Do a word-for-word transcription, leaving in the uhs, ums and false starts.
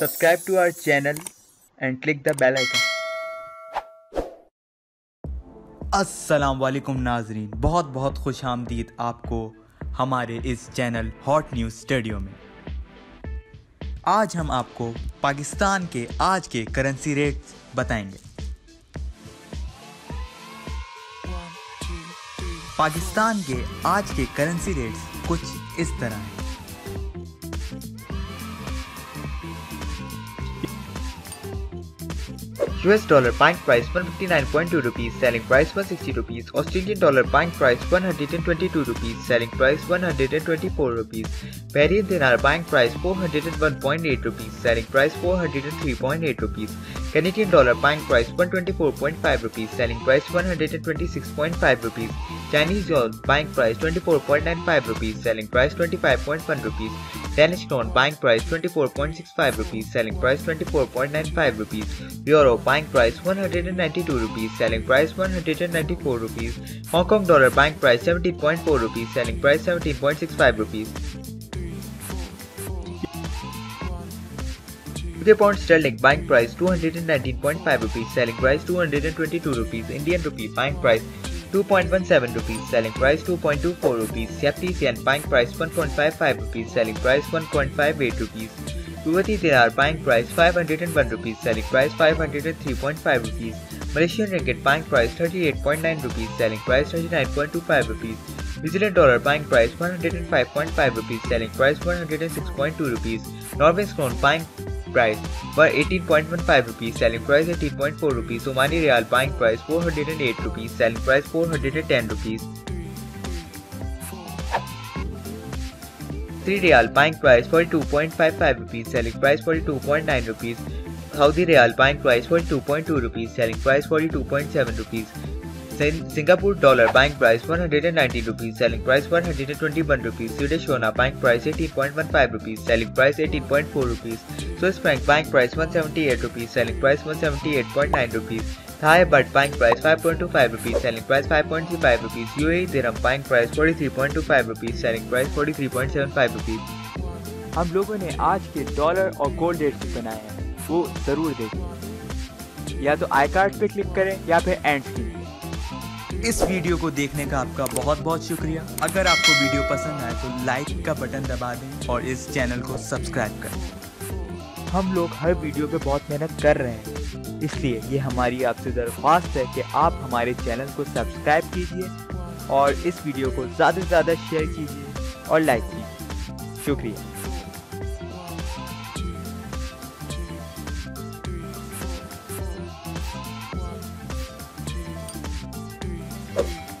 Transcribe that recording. Subscribe to our channel and click the bell icon. अस्सलाम वालेकुम नाजरीन, बहुत बहुत खुश आमदीद आपको हमारे इस चैनल हॉट न्यूज़ स्टूडियो में। आज हम आपको पाकिस्तान के आज के करेंसी रेट्स बताएंगे। पाकिस्तान के आज के करेंसी रेट्स कुछ इस तरह हैं। U S dollar buying price one fifty-nine point two rupees, selling price one sixty rupees. Australian dollar buying price one hundred twenty-two rupees, selling price one hundred twenty-four rupees. Bahrain dinar buying price four hundred one point eight rupees, selling price four hundred three point eight rupees. Canadian dollar buying price one twenty-four point five rupees, selling price one twenty-six point five rupees. Chinese yuan buying price twenty-four point nine five rupees, selling price twenty-five point one rupees. Danish krone buying price twenty-four point six five rupees, selling price twenty-four point nine five rupees. Euro buying price one hundred ninety-two rupees, selling price one hundred ninety-four rupees. Hong Kong dollar buying price seventy point four rupees, selling price seventeen point six five rupees. U K pound sterling buying price two hundred nineteen point five rupees, selling price two hundred twenty-two rupees. Indian rupee buying price two point one seven rupees, selling price two point two four rupees. Japanese yen buying price one point five five rupees, selling price one point five eight rupees. Kuwaiti dinar buying price five hundred one rupees, selling price five hundred three point five rupees. Malaysian ringgit buying price thirty-eight point nine rupees, selling price thirty-nine point two five rupees. New Zealand dollar buying price one hundred five point five rupees, selling price one hundred six point two rupees. Norwegian krone buying price eighteen point one five rupees, selling price eighteen point four rupees. Omani Riyal buying price four hundred eight rupees, selling price four hundred ten rupees. Saudi Riyal buying price forty-two point five five rupees, selling price forty-two point nine rupees. Saudi Riyal buying price forty-two point two rupees, selling price forty-two point seven rupees. Singapore dollar buying price one hundred ninety rupees, selling price one hundred twenty-one rupees. Swedish krona buying price eighteen point one five rupees, selling price eighteen point four rupees. Swiss franc buying price one hundred seventy-eight rupees, selling price one hundred seventy-eight point nine rupees. Thai baht buying price five point two five rupees, selling price five point three five rupees. U A E dirham buying price forty-three point two five rupees, selling price forty-three point seven five rupees. हम लोगों ने आज के dollar और gold rates बनाए हैं, वो जरूर देखें। या तो आई कार्ड पे क्लिक करें या फिर एंड स्क्रीन। इस वीडियो को देखने का आपका बहुत बहुत शुक्रिया। अगर आपको वीडियो पसंद आए तो लाइक का बटन दबा दें और इस चैनल को सब्सक्राइब करें। हम लोग हर वीडियो पे बहुत मेहनत कर रहे हैं, इसलिए ये हमारी आपसे दरख्वास्त है कि आप हमारे चैनल को सब्सक्राइब कीजिए और इस वीडियो को ज़्यादा से ज़्यादा शेयर कीजिए और लाइक कीजिए। शुक्रिया। Thank you.